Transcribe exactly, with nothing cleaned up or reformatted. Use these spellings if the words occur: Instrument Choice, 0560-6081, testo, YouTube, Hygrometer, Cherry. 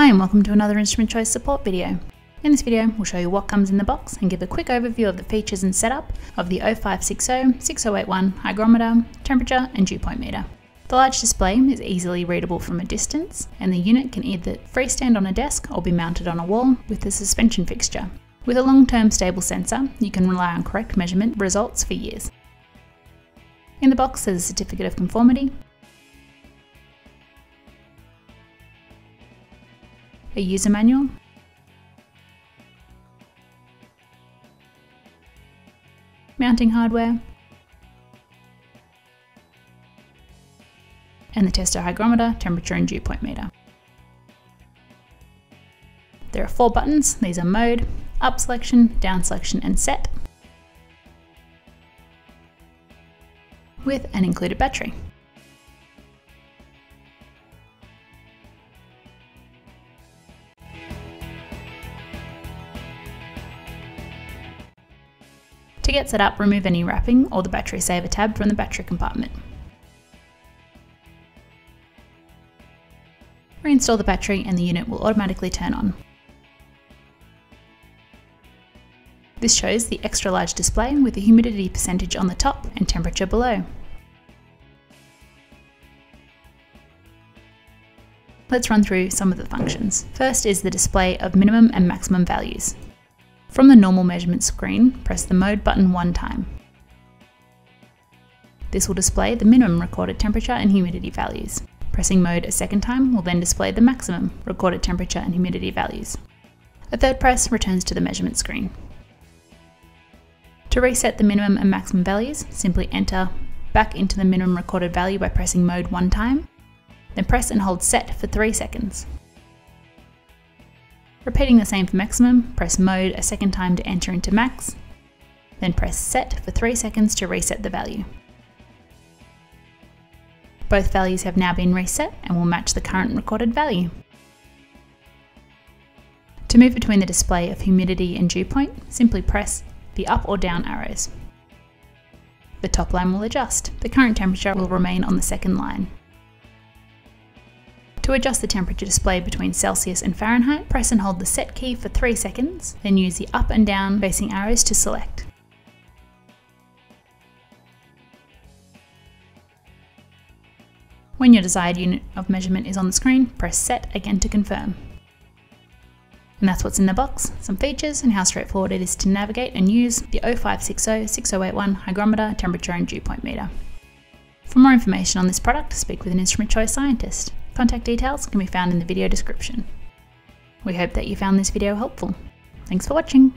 Hi and welcome to another Instrument Choice support video. In this video we'll show you what comes in the box and give a quick overview of the features and setup of the zero five six zero sixty eighty-one hygrometer, temperature and dew point meter. The large display is easily readable from a distance and the unit can either freestand on a desk or be mounted on a wall with a suspension fixture. With a long-term stable sensor you can rely on correct measurement results for years. In the box there's a certificate of conformity, a user manual, mounting hardware, and the testo hygrometer, temperature and dew point meter. There are four buttons, these are mode, up selection, down selection and set, with an included battery. To get set up, remove any wrapping or the battery saver tab from the battery compartment. Reinstall the battery and the unit will automatically turn on. This shows the extra large display with the humidity percentage on the top and temperature below. Let's run through some of the functions. First is the display of minimum and maximum values. From the normal measurement screen, press the mode button one time. This will display the minimum recorded temperature and humidity values. Pressing mode a second time will then display the maximum recorded temperature and humidity values. A third press returns to the measurement screen. To reset the minimum and maximum values, simply enter back into the minimum recorded value by pressing mode one time, then press and hold set for three seconds. Repeating the same for maximum, press mode a second time to enter into max, then press set for three seconds to reset the value. Both values have now been reset and will match the current recorded value. To move between the display of humidity and dew point, simply press the up or down arrows. The top line will adjust. The current temperature will remain on the second line. To adjust the temperature display between Celsius and Fahrenheit, press and hold the set key for three seconds, then use the up and down facing arrows to select. When your desired unit of measurement is on the screen, press set again to confirm. And that's what's in the box, some features and how straightforward it is to navigate and use the zero five six zero sixty eighty-one hygrometer, temperature and dew point meter. For more information on this product, speak with an Instrument Choice scientist. Contact details can be found in the video description. We hope that you found this video helpful. Thanks for watching.